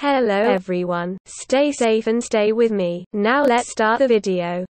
Hello everyone, stay safe and stay with me. Now let's start the video.